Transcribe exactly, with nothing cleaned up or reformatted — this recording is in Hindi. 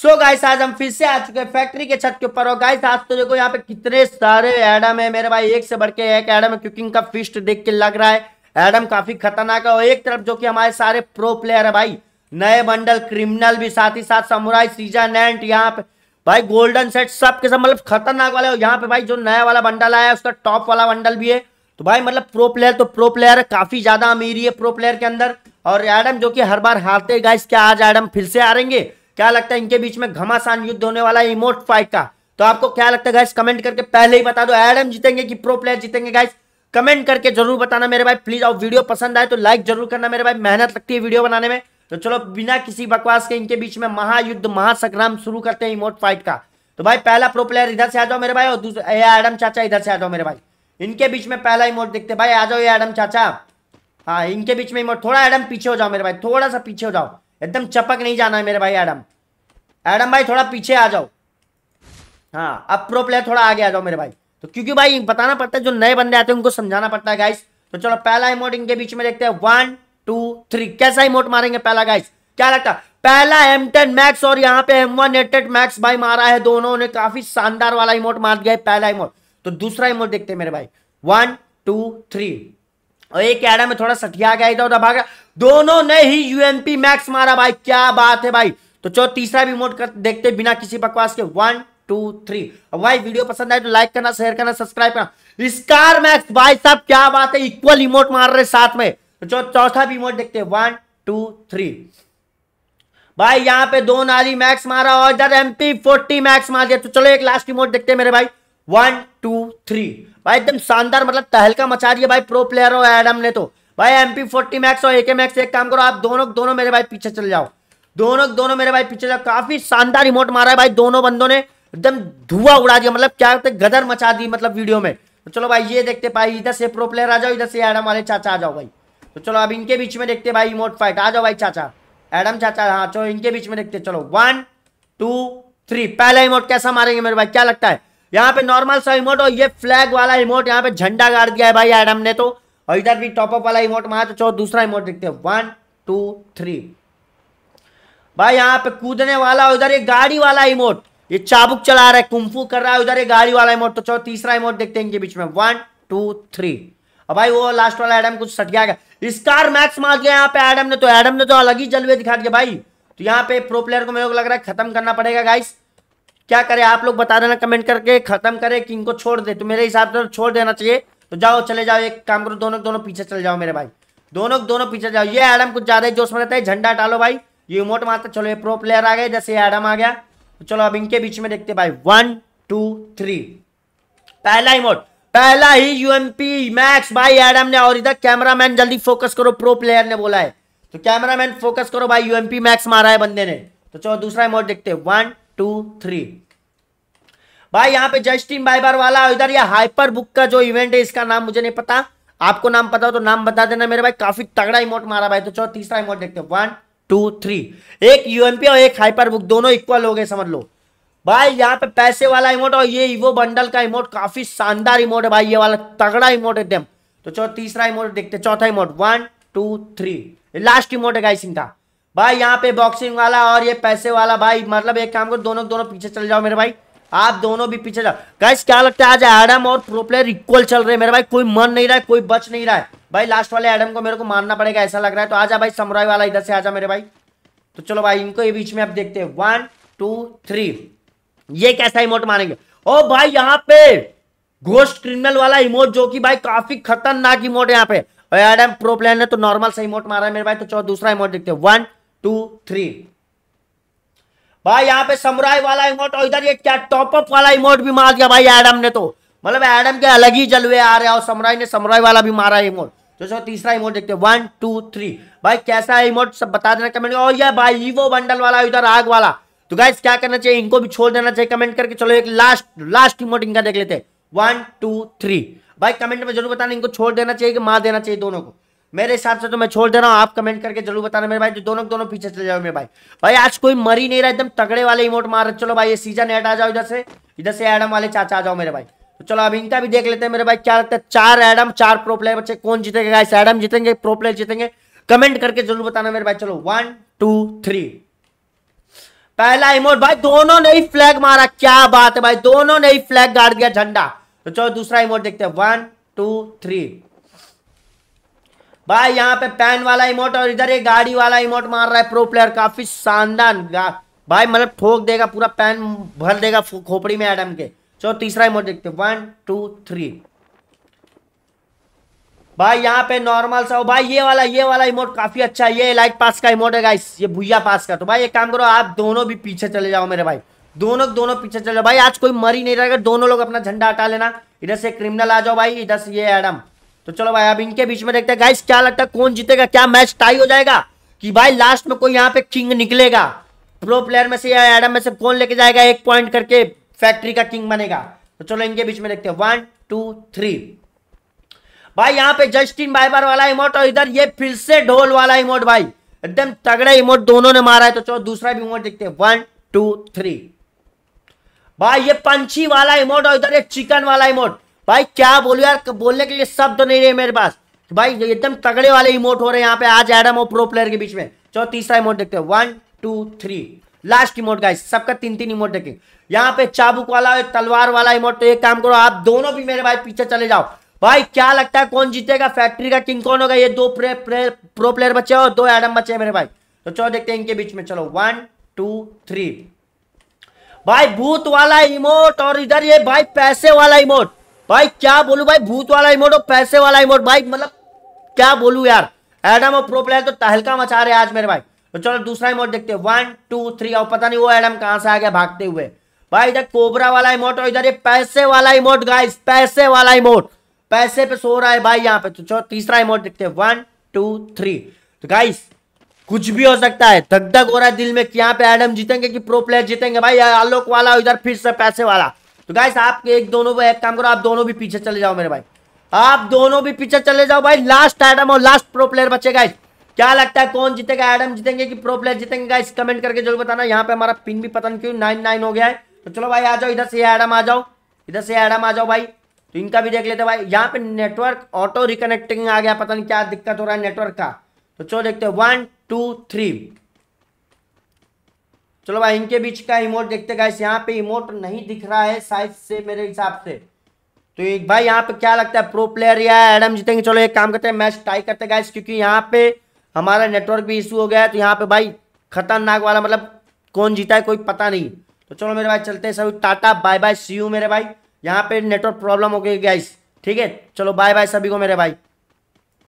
सो so गाइस आज हम फिर से आ चुके हैं फैक्ट्री के छत के ऊपर। और गाइस आज तो देखो यहाँ पे कितने सारे एडम है मेरे भाई, एक से बढ़ के एक एडम है। क्योंकि इनका फिस्ट देख के लग रहा है एडम काफी खतरनाक है। और एक तरफ जो कि हमारे सारे प्रो प्लेयर है भाई, नए बंडल, क्रिमिनल भी, साथ ही साथ समुराई, सीजा, नैंट, यहाँ पे भाई गोल्डन सेट, सब के सब मतलब खतरनाक वाले। और यहाँ पे भाई जो नया वाला बंडल आया है उसका टॉप वाला बंडल भी है। तो भाई मतलब प्रो प्लेयर तो प्रो प्लेयर है, काफी ज्यादा अमीरी है प्रो प्लेयर के अंदर। और एडम जो कि हर बार हारते हैं गाइस, क्या आज एडम फिर से हारेंगे? क्या लगता है इनके बीच में घमासान युद्ध होने वाला है इमोट फाइट का? तो आपको क्या लगता है गाइस कमेंट करके पहले ही बता दो, एडम जीतेंगे कि प्रो प्लेयर जीतेंगे? गाइस कमेंट करके जरूर बताना मेरे भाई प्लीज। और वीडियो पसंद आए तो लाइक जरूर करना मेरे भाई, मेहनत लगती है वीडियो बनाने में। तो चलो बिना किसी बकवास के इनके बीच में महायुद्ध महासंग्राम शुरू करते हैं इमोट फाइट का। तो भाई पहला प्रो प्लेयर इधर से आ जाओ मेरे भाई, और दूसरा एडम चाचा इधर से आ जाओ मेरे भाई। इनके बीच में पहला इमोट देखते भाई, आ जाओ ये एडम चाचा। हाँ इनके बीच में इमोट, थोड़ा एडम पीछे हो जाओ मेरे भाई, थोड़ा सा पीछे हो जाओ, एकदम चपक नहीं जाना है मेरे भाई। एडम एडम भाई थोड़ा पीछे आ जाओ। हाँ अब प्रो प्लेयर थोड़ा आगे आ जाओ मेरे भाई। तो क्योंकि भाई बताना पड़ता है, जो नए बंदे आते हैं उनको समझाना पड़ता है गाइस। तो चलो पहला इमोट इनके बीच में देखते हैं, वन टू थ्री। कैसा इमोट मारेंगे पहला गाइस, क्या लगता है? पहला एम टेन मैक्स और यहाँ पे M one eight eight max भाई मारा है, दोनों ने काफी शानदार वाला इमोट मार दिया है पहला इमोट। तो दूसरा इमोट देखते हैं मेरे भाई, वन टू थ्री। और एक एडम में थोड़ा सटिया गया, इधर उधर भागा, दोनों ने ही यूएमपी मैक्स मारा भाई, क्या बात है भाई। तो चलो तीसरा भी मोड कर देखते बिना किसी बकवास के, वन टू थ्री। अब भाई वीडियो पसंद आए तो लाइक करना, शेयर करना, सब्सक्राइब करना। स्कार मैक्स भाई साहब क्या बात है, इक्वल इमोट मार रहे साथ में। तो चलो चौथा भी मोड देखते हैं, वन टू थ्री। भाई यहाँ पे दो नाली मैक्स मारा और इधर एमपी फोर्टी मैक्स मार दिया। तो चलो एक लास्ट इमोट देखते हैं मेरे भाई, वन टू थ्री। भाई एकदम शानदार मतलब तहलका मचा दिया भाई प्रो प्लेयर और एडम ने। तो भाई एमपी फोर्टी मैक्स और एके मैक्स, एक काम करो आप दोनों दोनों मेरे भाई पीछे चल जाओ, दोनों दोनों मेरे भाई पीछे जाओ। काफी शानदार इमोट मारा है भाई दोनों बंदों ने, एकदम धुआं उड़ा दिया, मतलब क्या कहते हैं गदर मचा दी मतलब वीडियो में। तो चलो भाई ये देखते भाई, इधर से प्रो प्लेयर आ जाओ, इधर से एडम वाले चाचा आ जाओ भाई। तो चलो अब इनके बीच में देखते भाई इमोट फाइट, आ जाओ भाई चाचा एडम चाचा। हाँ चलो इनके बीच में देखते, चलो वन टू थ्री। पहला इमोट कैसा मारेंगे मेरे भाई, क्या लगता है? यहाँ पे नॉर्मल सा इमोट और ये फ्लैग वाला इमोट, यहाँ पे झंडा गाड़ दिया है भाई एडम ने तो। और इधर भी टॉपअप वाला इमोट मारा। तो चलो दूसरा इमोट देखते हैं, वन टू थ्री। भाई यहाँ पे कूदने वाला, उधर ये गाड़ी वाला इमोट, ये चाबुक चला रहा है, कुंफू कर रहा है, उधर ये गाड़ी वाला इमोट। तो चलो तीसरा इमोट देखते हैं इनके बीच में, वन टू थ्री। अब भाई वो लास्ट वाला एडम कुछ सटिया गया, स्टार मैक्स मार गया यहाँ पे एडम ने। तो एडम ने तो अलग ही जलवे दिखा दिया भाई। तो यहाँ पे प्रो प्लेयर को मेरे को लग रहा है खत्म करना पड़ेगा गाइस। क्या करें आप लोग बता देना कमेंट करके, खत्म करें कि इनको छोड़ दे? तो मेरे हिसाब से तो छोड़ देना चाहिए। तो जाओ चले जाओ, एक काम करो दोनों दोनों पीछे चले जाओ मेरे भाई, दोनों दोनों पीछे जाओ। ये एडम कुछ ज्यादा जोश में रहता है, झंडा डालो भाई, ये इमोट मारता। चलो ये प्रो प्लेयर आ गए, जैसे एडम आ गया। तो चलो अब इनके बीच में देखते भाई, वन टू थ्री। पहला इमोट, पहला ही यूएमपी मैक्स भाई एडम ने। और इधर कैमरामैन जल्दी फोकस करो, प्रो प्लेयर ने बोला है। तो कैमरामैन फोकस करो भाई, यूएमपी मैक्स मारा है बंदे ने। तो चलो दूसरा इमोट देखते, वन टू थ्री। भाई यहाँ पे जस्टिन बाइबर वाला, इधर ये हाइपर बुक का जो इवेंट है, इसका नाम मुझे नहीं पता, आपको नाम पता हो तो नाम बता देना मेरे भाई। काफी तगड़ा इमोट मारा भाई। तो चलो तीसरा इमोट देखते हैं, वन टू थ्री। एक यूएमपी और एक हाइपर बुक, दोनों इक्वल हो गए समझ लो। भाई यहाँ पे पैसे वाला इमोट और ये इवो बंडल का इमोट, काफी शानदार इमोट है भाई, ये वाला तगड़ा इमोट एकदम। तो चलो तीसरा इमोट देखते, चौथा emote, one two three. Last emote है गाइस इनका। भाई यहाँ पे बॉक्सिंग वाला और ये पैसे वाला, भाई मतलब एक काम करो दोनों दोनों पीछे चले जाओ मेरे भाई, आप दोनों भी पीछे जाओ। गाइस क्या लगता है आज एडम और प्रो प्लेयर इक्वल चल रहे हैं मेरे भाई, कोई मन नहीं रहा है, कोई बच नहीं रहा है भाई। लास्ट वाले एडम को मेरे को मारना पड़ेगा ऐसा लग रहा है। तो आजा भाई समुराई वाला, इधर से आजा मेरे भाई। तो चलो भाई इनको ये बीच में अब देखते हैं, वन टू थ्री। ये कैसा इमोट मारेंगे? ओ भाई यहाँ पे घोस्ट क्रिमिनल वाला इमोट, जो की भाई काफी खतरनाक इमोट है यहाँ पे। और एडम प्रो प्लेयर ने तो नॉर्मल सा इमोट मारा है मेरे भाई। तो चलो दूसरा इमोट देखते हैं, वन टू थ्री। भाई यहाँ पे समुराई वाला इमोट और इधर ये क्या टॉपअप वाला इमोट भी मार दिया भाई एडम ने। तो मतलब एडम के अलग ही जलवे आ रहे हैं। और समुराई ने समुराई वाला भी मारा है इमोट। तो चलो तीसरा इमोट देखते हैं, वन टू थ्री। भाई कैसा है इमोट सब बता देना कमेंट में। और ये भाई ईवो बंडल वाला, इधर आग वाला। तो गाइस क्या करना चाहिए, इनको भी छोड़ देना चाहिए कमेंट करके। चलो एक लास्ट लास्ट इमोट इनका देख लेते हैं, वन टू थ्री। भाई कमेंट में जरूर बताना इनको छोड़ देना चाहिए कि मार देना चाहिए दोनों को। मेरे हिसाब से तो मैं छोड़ दे रहा हूँ, आप कमेंट करके जरूर बताना मेरे भाई। तो दोनों दोनों पीछे चले जाओ मेरे भाई। भाई आज कोई मर ही नहीं रहा, एकदम तगड़े वाले इमोट मार। चलो भाई ये सीजन एट आ जाओ, इधर से इधर से एडम वाले चाचा आ जाओ मेरे भाई। तो चलो अब इनका भी देख लेते हैं मेरे भाई, क्या लगता है? चार एडम चार प्रो प्लेयर बच्चे, कौन जीतेगा गाइस? एडम जीतेंगे प्रो प्लेयर जीतेंगे? कमेंट करके जरूर बताना मेरे भाई। चलो वन टू थ्री। पहला इमोट भाई दोनों ने ही फ्लैग मारा, क्या बात है भाई, दोनों ने ही फ्लैग गाड़ दिया झंडा। तो चलो दूसरा इमोट देखते हैं, वन टू थ्री। भाई यहाँ पे पैन वाला इमोट और इधर ये गाड़ी वाला इमोट मार रहा है प्रो प्लेयर, काफी शानदार भाई, मतलब ठोक देगा, पूरा पैन भर देगा खोपड़ी में एडम के। चलो तीसरा इमोट देखते हैं, वन टू थ्री। भाई यहाँ पे नॉर्मल सा, भाई ये वाला ये वाला इमोट काफी अच्छा है, ये लाइट पास का इमोट है गाइस, ये भुइया पास का। तो भाई एक काम करो, आप दोनों भी पीछे चले जाओ मेरे भाई, दोनों दोनों पीछे चले जाओ भाई, आज कोई मर ही नहीं रहेगा, दोनों लोग अपना झंडा हटा लेना। इधर से क्रिमिनल आ जाओ भाई, इधर से ये एडम। तो चलो भाई अब इनके बीच में देखते हैं गाइस क्या लगता है कौन जीतेगा, क्या मैच टाई हो जाएगा कि भाई लास्ट में कोई यहाँ पे किंग निकलेगा प्रो प्लेयर में से या एडम में से, कौन लेके जाएगा एक पॉइंट करके फैक्ट्री का किंग बनेगा। तो चलो इनके बीच में देखते हैं, वन टू थ्री। भाई यहाँ पे जस्टिन बाइबर वाला इमोट और इधर ये फिर से ढोल वाला इमोट, भाई एकदम तगड़ा इमोट दोनों ने मारा है। तो चलो दूसरा भी इमोट देखते हैं, वन टू थ्री। भाई ये पंछी वाला इमोट और इधर ये चिकन वाला इमोट, भाई क्या बोलूं यार, बोलने के लिए शब्द नहीं रहे मेरे पास भाई, एकदम तगड़े वाले इमोट हो रहे हैं यहाँ पे आज एडम और प्रो प्लेयर के बीच में। चलो तीसरा इमोट देखते हैं, one two three. Last emote guys, सबका तीन तीन इमोट देखें। यहाँ पे चाबुक वाला और तलवार वाला इमोट। तो एक काम करो आप दोनों भी मेरे भाई पीछे चले जाओ भाई, क्या लगता है कौन जीतेगा, फैक्ट्री का किंग कौन होगा। ये दो प्रे, प्रे, प्रो प्लेयर बचे और दो एडम बचे हैं मेरे भाई। तो चलो देखते हैं इनके बीच में, चलो वन टू थ्री। भाई भूत वाला इमोट और इधर ये भाई पैसे वाला इमोट, भाई क्या बोलूं भाई, भूत वाला इमोट और पैसे वाला इमोट, भाई मतलब क्या बोलूं यार, एडम और प्रो प्लेयर तो तहलका मचा रहे आज मेरे भाई। तो चलो दूसरा इमोट देखते हैं, वन टू थ्री। और पता नहीं वो एडम कहां से आ गया भागते हुए। भाई इधर कोबरा वाला इमोट और इधर ये पैसे वाला इमोट, गाइस पैसे वाला इमोट पैसे पे सो रहा है भाई यहाँ पे। तो चलो तीसरा इमोट देखते हैं, वन टू थ्री। तो गाइस कुछ भी हो सकता है, धक धक हो रहा है दिल में कि यहाँ पे एडम जीतेंगे कि प्रो प्लेयर जीतेंगे। भाई आलोक वाला इधर फिर से पैसे वाला। तो गाइस आप एक दोनों को एक काम करो, आप दोनों भी पीछे चले जाओ मेरे भाई, आप दोनों भी पीछे चले जाओ भाई। लास्ट एडम और लास्ट प्रो प्लेयर बचे गाइस, क्या लगता है कौन जीतेगा, एडम जीतेंगे कि प्रो प्लेयर जीतेंगे गाइस, कमेंट करके जरूर बताना। यहाँ पे हमारा पिन भी पता नहीं क्यों नाइन नाइन हो गया है। तो चलो भाई आ जाओ, इधर से एडम आ जाओ, इधर से एडम आ जाओ भाई। तो इनका भी देख लेते हैं भाई। यहाँ पे नेटवर्क ऑटो रिकनेक्टिंग आ गया, पता नहीं क्या दिक्कत हो रहा है नेटवर्क का। तो चलो देखते हैं, वन टू थ्री। चलो भाई इनके बीच का इमोट देखते हैं गाइस। यहाँ पे इमोट नहीं दिख रहा है साइज से मेरे हिसाब से। तो एक भाई यहाँ पे क्या लगता है प्रो प्लेयर या एडम जीतेंगे। चलो एक काम करते हैं, मैच टाई करते हैं गाइस, क्योंकि यहाँ पे हमारा नेटवर्क भी इशू हो गया है। तो यहाँ पे भाई खतरनाक वाला, मतलब कौन जीता है कोई पता नहीं। तो चलो मेरे भाई चलते हैं सभी, tata bye bye, see you मेरे भाई। यहाँ पे नेटवर्क प्रॉब्लम हो गई गाइस, ठीक है। चलो बाय बाय सभी को मेरे भाई।